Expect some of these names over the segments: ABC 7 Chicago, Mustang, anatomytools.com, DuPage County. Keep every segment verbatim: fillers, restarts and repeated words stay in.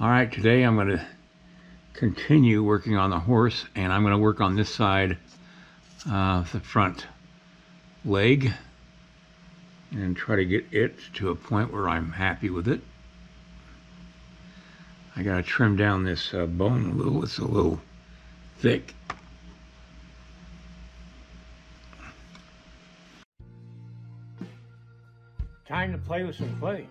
All right, today I'm going to continue working on the horse, and I'm going to work on this side of uh, the front leg and try to get it to a point where I'm happy with it. I got to trim down this uh, bone a little. It's a little thick. Time to play with some clay.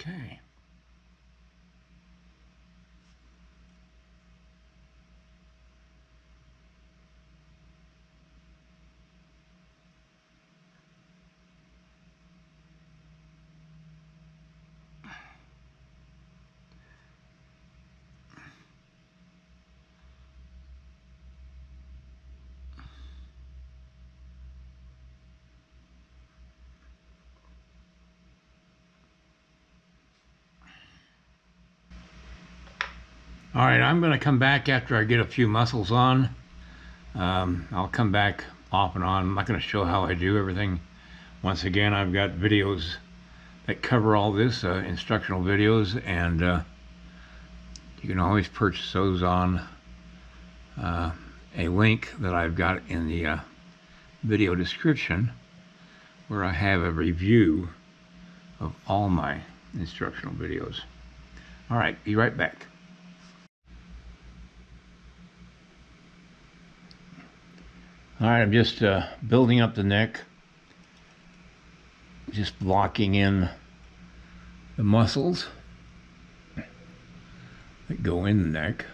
Okay. All right, I'm going to come back after I get a few muscles on. Um, I'll come back off and on. I'm not going to show how I do everything. Once again, I've got videos that cover all this, uh, instructional videos, and uh, you can always purchase those on uh, a link that I've got in the uh, video description, where I have a review of all my instructional videos. All right, be right back. All right, I'm just uh, building up the neck, just blocking in the muscles that go in the neck.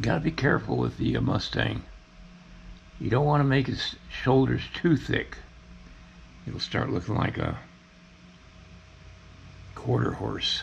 Got to be careful with the uh, Mustang. You don't want to make his shoulders too thick. It'll start looking like a quarter horse.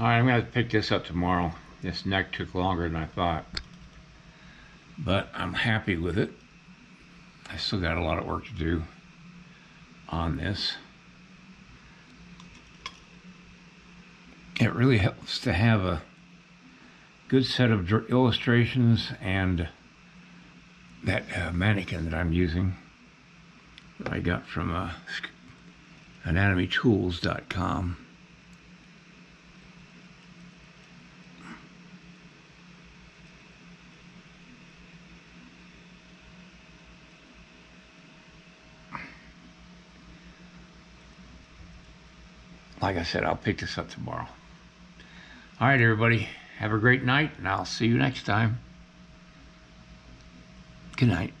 All right, I'm going to pick this up tomorrow. This neck took longer than I thought, but I'm happy with it. I still got a lot of work to do on this. It really helps to have a good set of illustrations and that uh, mannequin that I'm using that I got from uh, anatomy tools dot com. Like I said, I'll pick this up tomorrow. All right, everybody. Have a great night, and I'll see you next time. Good night.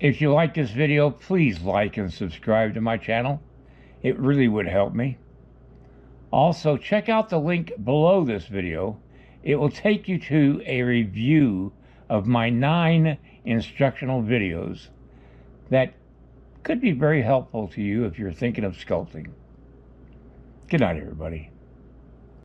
If you like this video, please like and subscribe to my channel. It really would help me. Also, check out the link below this video. It will take you to a review of my nine instructional videos that could be very helpful to you if you're thinking of sculpting. Good night, everybody.